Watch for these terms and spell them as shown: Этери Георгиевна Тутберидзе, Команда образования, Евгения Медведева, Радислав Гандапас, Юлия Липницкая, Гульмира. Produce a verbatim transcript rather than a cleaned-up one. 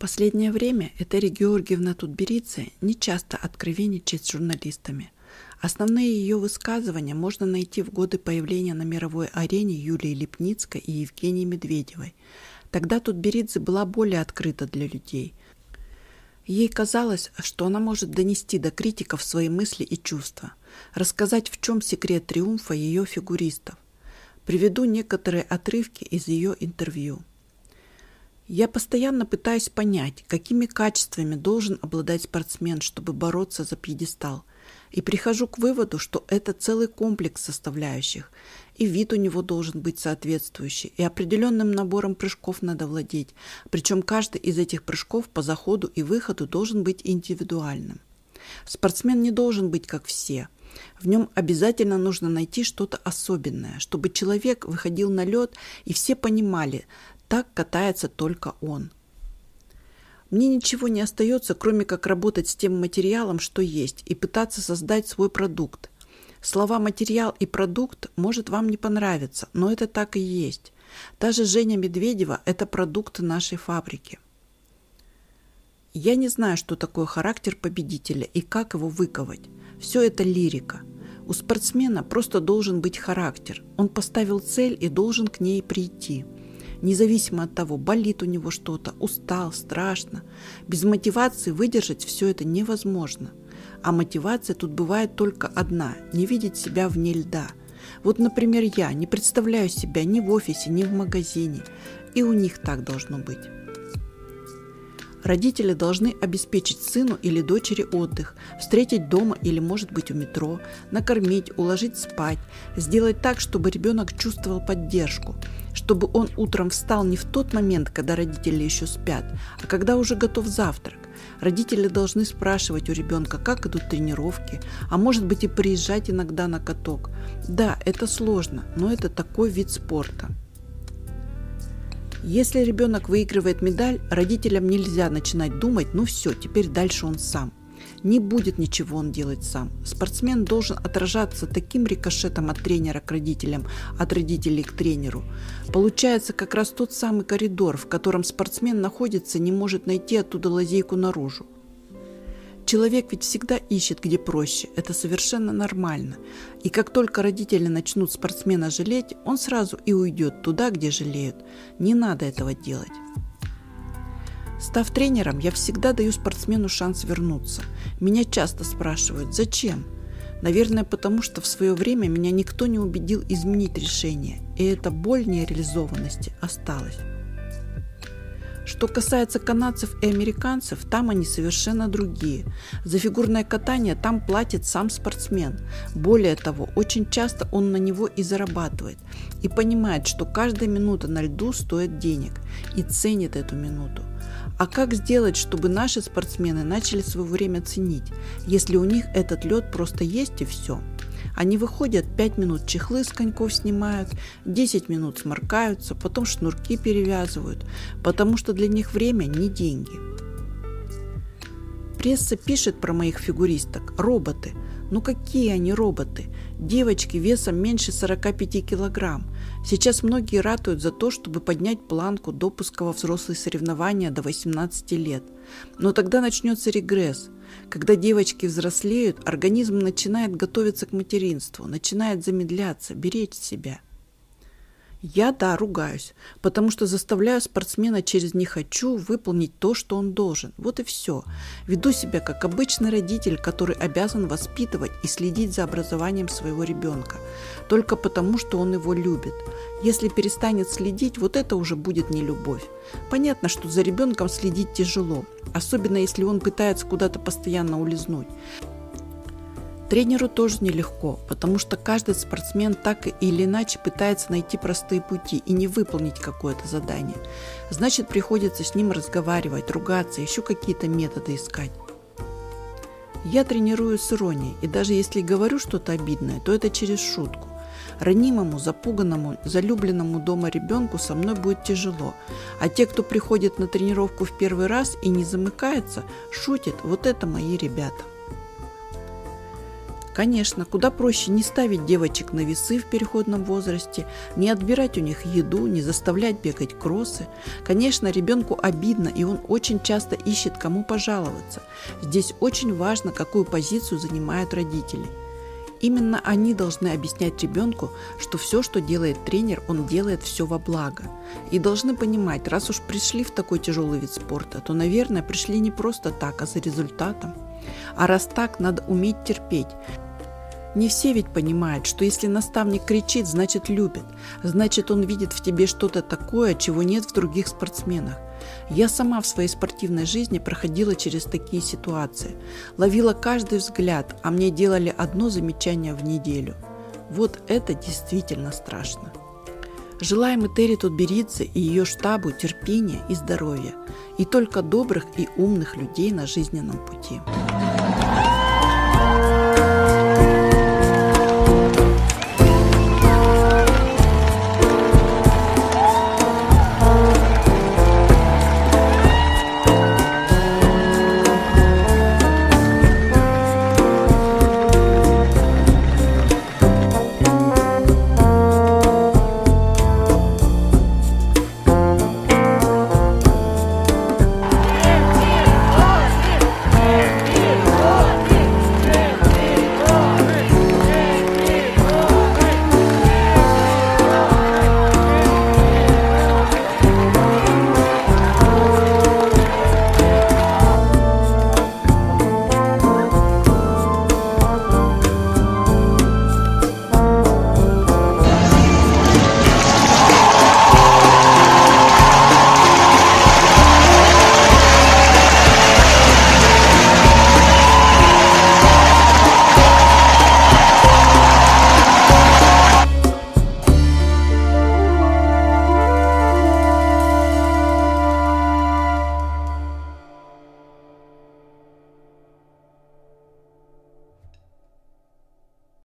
Последнее время Этери Георгиевна Тутберидзе нечасто откровенничает с журналистами. Основные ее высказывания можно найти в годы появления на мировой арене Юлии Липницкой и Евгении Медведевой. Тогда Тутберидзе была более открыта для людей. Ей казалось, что она может донести до критиков свои мысли и чувства, рассказать, в чем секрет триумфа ее фигуристов. Приведу некоторые отрывки из ее интервью. «Я постоянно пытаюсь понять, какими качествами должен обладать спортсмен, чтобы бороться за пьедестал, и прихожу к выводу, что это целый комплекс составляющих, и вид у него должен быть соответствующий, и определенным набором прыжков надо владеть, причем каждый из этих прыжков по заходу и выходу должен быть индивидуальным. Спортсмен не должен быть как все. В нем обязательно нужно найти что-то особенное, чтобы человек выходил на лед, и все понимали – так катается только он. Мне ничего не остается, кроме как работать с тем материалом, что есть, и пытаться создать свой продукт. Слова «материал» и «продукт» может вам не понравиться, но это так и есть. Та же Женя Медведева – это продукт нашей фабрики. Я не знаю, что такое характер победителя и как его выковать. Все это лирика. У спортсмена просто должен быть характер. Он поставил цель и должен к ней прийти. Независимо от того, болит у него что-то, устал, страшно. Без мотивации выдержать все это невозможно. А мотивация тут бывает только одна – не видеть себя вне льда. Вот, например, я не представляю себя ни в офисе, ни в магазине. И у них так должно быть. Родители должны обеспечить сыну или дочери отдых, встретить дома или, может быть, у метро, накормить, уложить спать, сделать так, чтобы ребенок чувствовал поддержку, чтобы он утром встал не в тот момент, когда родители еще спят, а когда уже готов завтрак. Родители должны спрашивать у ребенка, как идут тренировки, а может быть и приезжать иногда на каток. Да, это сложно, но это такой вид спорта. Если ребенок выигрывает медаль, родителям нельзя начинать думать, ну все, теперь дальше он сам. Не будет ничего он делать сам. Спортсмен должен отражаться таким рикошетом от тренера к родителям, от родителей к тренеру. Получается как раз тот самый коридор, в котором спортсмен находится, не может найти оттуда лазейку наружу. Человек ведь всегда ищет, где проще. Это совершенно нормально. И как только родители начнут спортсмена жалеть, он сразу и уйдет туда, где жалеют. Не надо этого делать. Став тренером, я всегда даю спортсмену шанс вернуться. Меня часто спрашивают, зачем? Наверное, потому что в свое время меня никто не убедил изменить решение, и эта боль нереализованности осталась. Что касается канадцев и американцев, там они совершенно другие. За фигурное катание там платит сам спортсмен. Более того, очень часто он на него и зарабатывает. И понимает, что каждая минута на льду стоит денег. И ценит эту минуту. А как сделать, чтобы наши спортсмены начали свое время ценить, если у них этот лед просто есть и все? Они выходят, пять минут чехлы с коньков снимают, десять минут сморкаются, потом шнурки перевязывают, потому что для них время не деньги. Пресса пишет про моих фигуристок – роботы. Ну какие они роботы? Девочки весом меньше сорока пяти килограмм. Сейчас многие ратуют за то, чтобы поднять планку допуска во взрослые соревнования до восемнадцати лет. Но тогда начнется регресс. Когда девочки взрослеют, организм начинает готовиться к материнству, начинает замедляться, беречь себя. Я, да, ругаюсь, потому что заставляю спортсмена через «не хочу» выполнить то, что он должен. Вот и все. Веду себя как обычный родитель, который обязан воспитывать и следить за образованием своего ребенка. Только потому, что он его любит. Если перестанет следить, вот это уже будет не любовь. Понятно, что за ребенком следить тяжело, особенно если он пытается куда-то постоянно улизнуть. Тренеру тоже нелегко, потому что каждый спортсмен так или иначе пытается найти простые пути и не выполнить какое-то задание. Значит, приходится с ним разговаривать, ругаться, еще какие-то методы искать. Я тренирую с иронией, и даже если говорю что-то обидное, то это через шутку. Ранимому, запуганному, залюбленному дома ребенку со мной будет тяжело, а те, кто приходит на тренировку в первый раз и не замыкается, шутит, вот это мои ребята. Конечно, куда проще не ставить девочек на весы в переходном возрасте, не отбирать у них еду, не заставлять бегать кроссы. Конечно, ребенку обидно, и он очень часто ищет, кому пожаловаться. Здесь очень важно, какую позицию занимают родители. Именно они должны объяснять ребенку, что все, что делает тренер, он делает все во благо. И должны понимать, раз уж пришли в такой тяжелый вид спорта, то, наверное, пришли не просто так, а за результатом. А раз так, надо уметь терпеть. Не все ведь понимают, что если наставник кричит, значит любит, значит он видит в тебе что-то такое, чего нет в других спортсменах. Я сама в своей спортивной жизни проходила через такие ситуации, ловила каждый взгляд, а мне делали одно замечание в неделю. Вот это действительно страшно. Желаем Этери Тутберидзе и ее штабу терпения и здоровья, и только добрых и умных людей на жизненном пути.